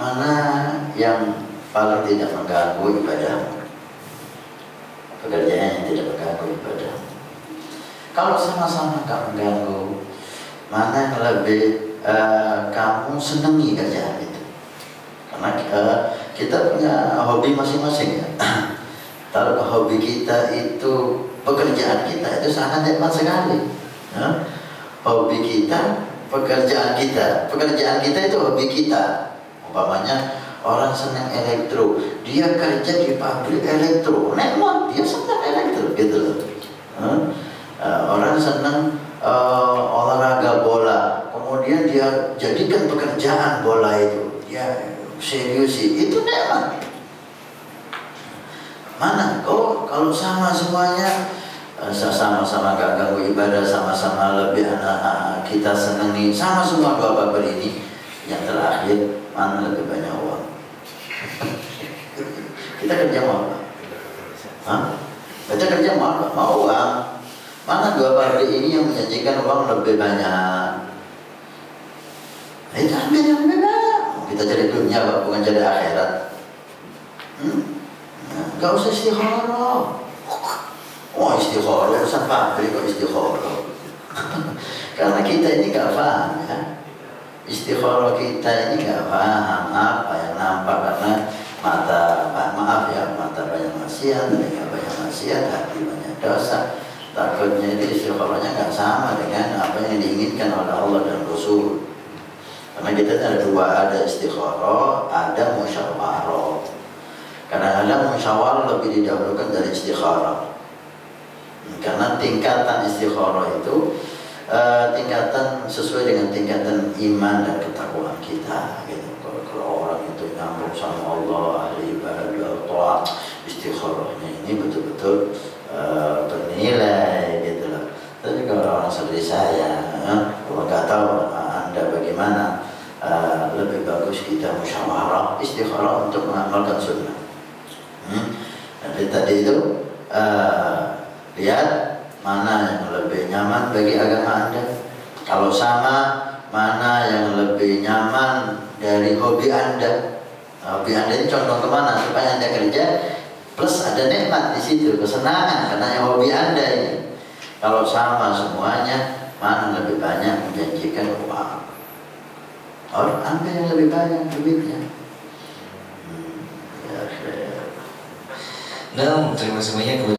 mana yang paling tidak mengganggu ibadahmu, pekerjaan yang tidak mengganggu ibadahmu. Kalau sama-sama tak mengganggu, mana yang lebih kamu senangi kerjaan itu? Karena kita punya hobi masing-masing ya. Kalau hobi kita itu pekerjaan kita, itu sangat nikmat sekali ya? Hobi kita, pekerjaan kita. Pekerjaan kita itu hobi kita. Umpamanya orang senang elektro, dia kerja di pabrik elektro, nikmat, dia senang elektro gitu loh. Orang senang olahraga bola, kemudian dia jadikan pekerjaan bola itu, dia seriusi, itu nikmat. Mana kok kalau sama semuanya sama-sama gak ganggu ibadah, sama-sama lebih anak kita senangi, sama semua dua bapak ini, yang terakhir mana lebih banyak uang? Kita kerja mau apa? Hah? Kita kerja mau apa? Mau uang. Mana dua pabrik ini yang menjanjikan uang lebih banyak? Itu ambil yang lebih banyak. Kita cari dunia Pak, bukan cari akhirat. Gak usah istikharah. Oh istikharah, urusan pabrik kok istikharah. Karena kita ini gak paham ya. Istikharah kita ini gak paham apa yang nampak, karena mata, maaf ya, mata banyak maksiat, telinga banyak maksiat, hati banyak dosa. Takutnya itu istikharahnya gak sama dengan apa yang diinginkan oleh Allah dan Rasul. Karena kita ada dua, ada istikharah, ada musyawarah. Kadang-kadang musyawarah lebih didahulukan dari istikharah, karena tingkatan istikharah itu tingkatan sesuai dengan tingkatan iman dan ketakwaan kita gitu. Kalau orang itu nyambung sama Allah, ahli ibadah, taat, istikharahnya ini betul-betul bernilai gitu loh. Tapi kalau orang seperti saya, nggak tahu Anda bagaimana, lebih bagus kita musyawarah, istikharah untuk mengamalkan sunnah. Jadi tadi itu lihat mana yang lebih nyaman bagi agama Anda. Kalau sama, mana yang lebih nyaman dari hobi Anda. Hobi Anda ini condong kemana supaya Anda kerja plus ada nikmat di situ, kesenangan karena yang hobi Anda ini. Kalau sama semuanya, mana lebih banyak menjanjikan uang? Orang Anda yang lebih banyak duitnya. Ya, terima kasih banyak.